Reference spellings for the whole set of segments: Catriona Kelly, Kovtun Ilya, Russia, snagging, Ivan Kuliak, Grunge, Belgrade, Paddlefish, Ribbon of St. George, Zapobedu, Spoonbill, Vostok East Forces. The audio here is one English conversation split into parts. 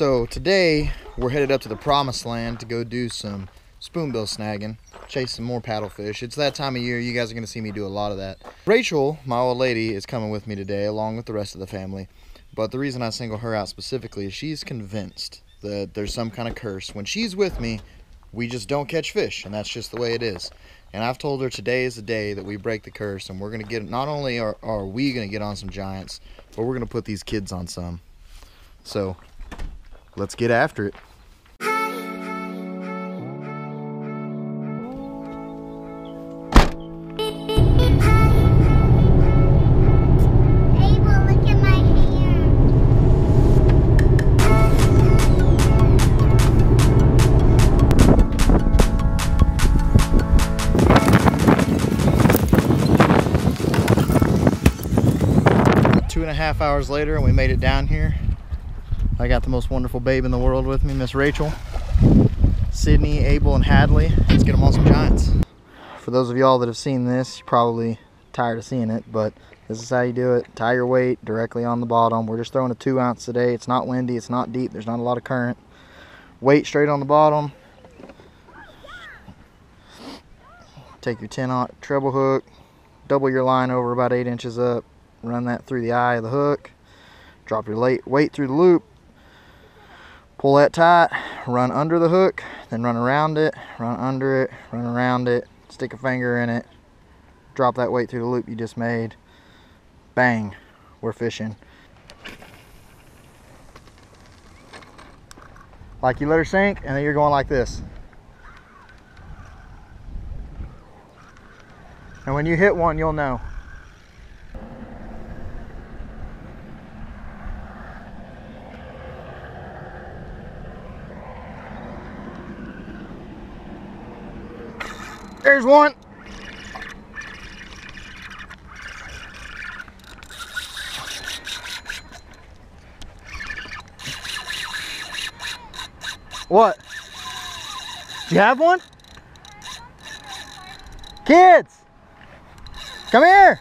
So today we're headed up to the promised land to go do some spoonbill snagging, chase some more paddlefish. It's that time of year. You guys are going to see me do a lot of that. Rachel, my old lady, is coming with me today along with the rest of the family. But the reason I single her out specifically is she's convinced that there's some kind of curse. When she's with me, we just don't catch fish, and that's just the way it is. And I've told her today is the day that we break the curse, and we're going to get, not only are we going to get on some giants, but we're going to put these kids on some. So let's get after it. Half hours later, and we made it down here. I got the most wonderful babe in the world with me, Miss Rachel, Sydney, Abel, and Hadley. Let's get them on some giants. For those of y'all that have seen this, you're probably tired of seeing it, but this is how you do it. Tie your weight directly on the bottom. We're just throwing a 2 ounce today. It's not windy, it's not deep, there's not a lot of current. Weight straight on the bottom. Take your 10-aught treble hook, double your line over about 8 inches up. Run that through the eye of the hook, drop your weight through the loop, pull that tight, run under the hook, then run around it, run under it, run around it, stick a finger in it, drop that weight through the loop you just made, bang, we're fishing. Like, you let her sink, and then you're going like this. And when you hit one, you'll know. There's one. What? You have one? Kids, come here.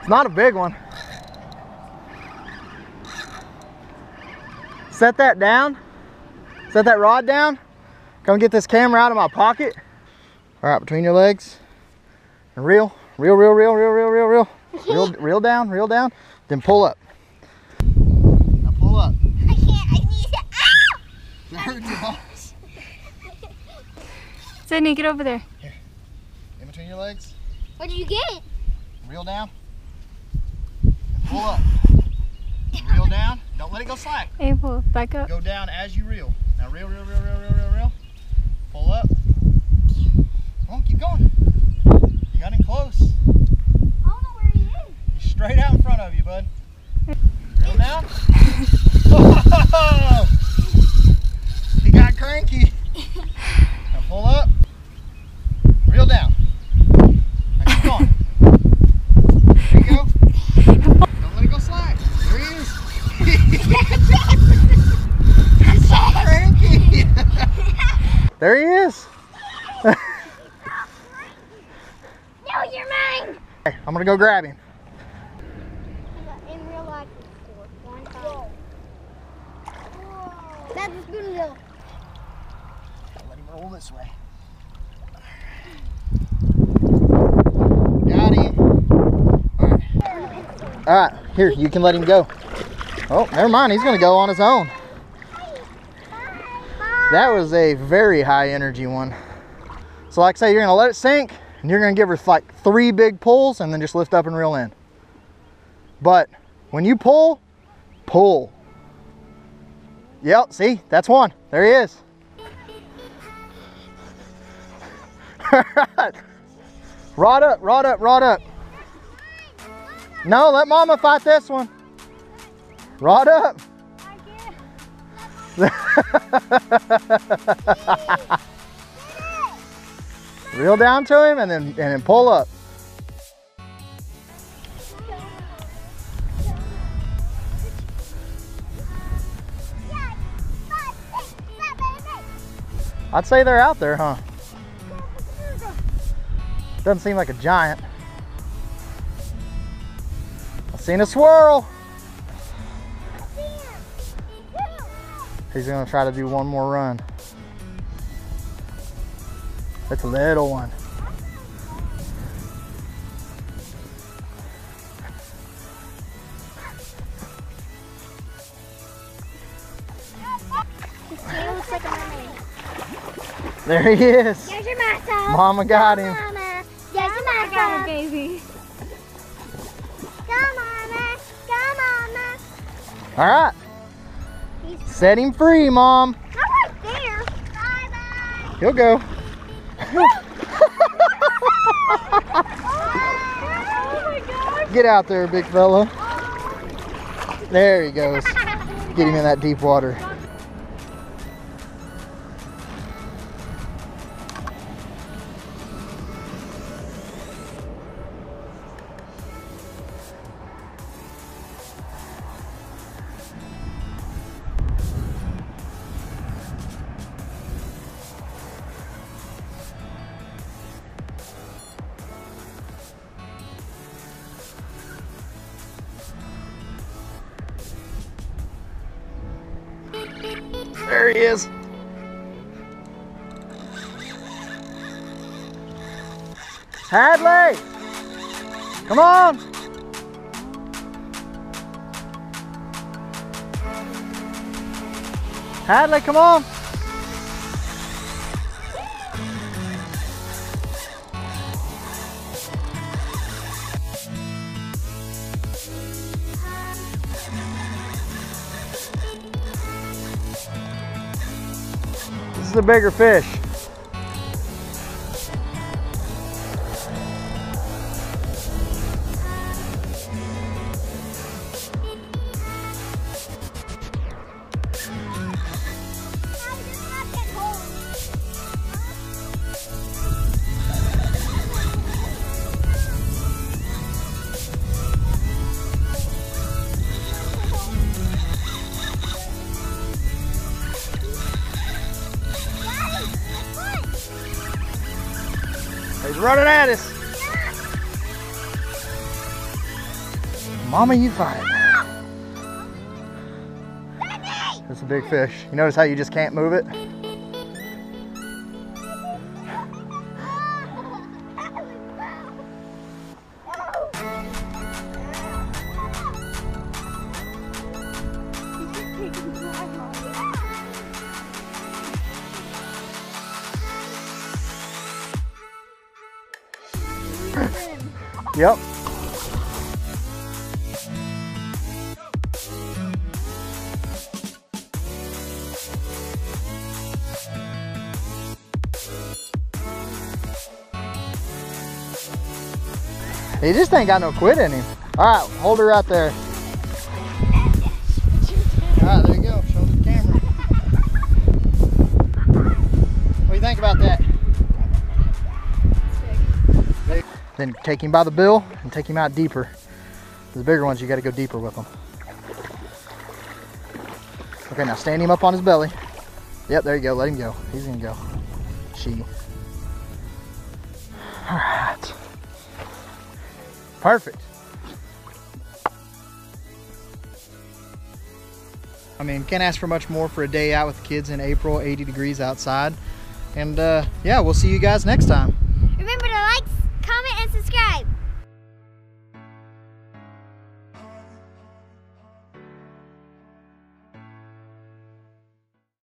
It's not a big one. Set that down, set that rod down. Come get this camera out of my pocket. All right, between your legs. And reel, reel, reel, reel, reel, reel, reel, reel. Reel down, then pull up. Now pull up. I can't, I need to, ow! That hurt your balls. Sydney, get over there. Here, in between your legs. What did you get? Reel down, and pull up. Reel down. Don't let it go slack. Abel, back up. Go down as you reel. Now reel, reel, reel, reel, reel, reel, reel. Pull up. Come on, keep going. You got him close. I don't know where he is. He's straight out in front of you, bud. Reel down. Whoa! He got cranky. Now pull up. Reel down. Now keep going. There you go. Don't let it go slack. There he is. He's so cranky. There he is. No, you're mine. Hey, I'm gonna go grab him. In real life, one time. Whoa. That's a spoonbill. Let him roll this way. Got him. All right. All right, here, you can let him go. Oh, never mind. He's going to go on his own. That was a very high energy one. So like I say, you're going to let it sink, and you're going to give her like 3 big pulls, and then just lift up and reel in. But when you pull, pull. Yep, see? That's one. There he is. All right. Rod up, rod up, rod up. No, let Mama fight this one. Rod up. Reel down to him and then pull up. I'd say they're out there, huh? Doesn't seem like a giant. I've seen a swirl. He's gonna try to do one more run. That's a little one. Looks like a mermaid. There he is. There's your massa. Mama got him. Mama. There's your massa. Got him, baby. Go, Mama. Go, Mama. All right. Set him free, Mom. Not right there. Bye, bye. He'll go. Oh my gosh. Get out there, big fella. There he goes. Get him in that deep water. There he is. Hadley! Come on! Hadley, come on! This is a bigger fish. He's running at us. Yeah. Mama, you got it. Ah. That's a big fish. You notice how you just can't move it? Yep. He just ain't got no quit in him. All right, hold her out there. All right, there you go. Show the camera. What do you think about that? Then take him by the bill and take him out deeper. The bigger ones, you gotta go deeper with them. Okay, now stand him up on his belly. Yep, there you go, let him go. He's gonna go. She. All right. Perfect. I mean, can't ask for much more for a day out with the kids in April, 80 degrees outside. And yeah, we'll see you guys next time. Remember to like, comment and subscribe.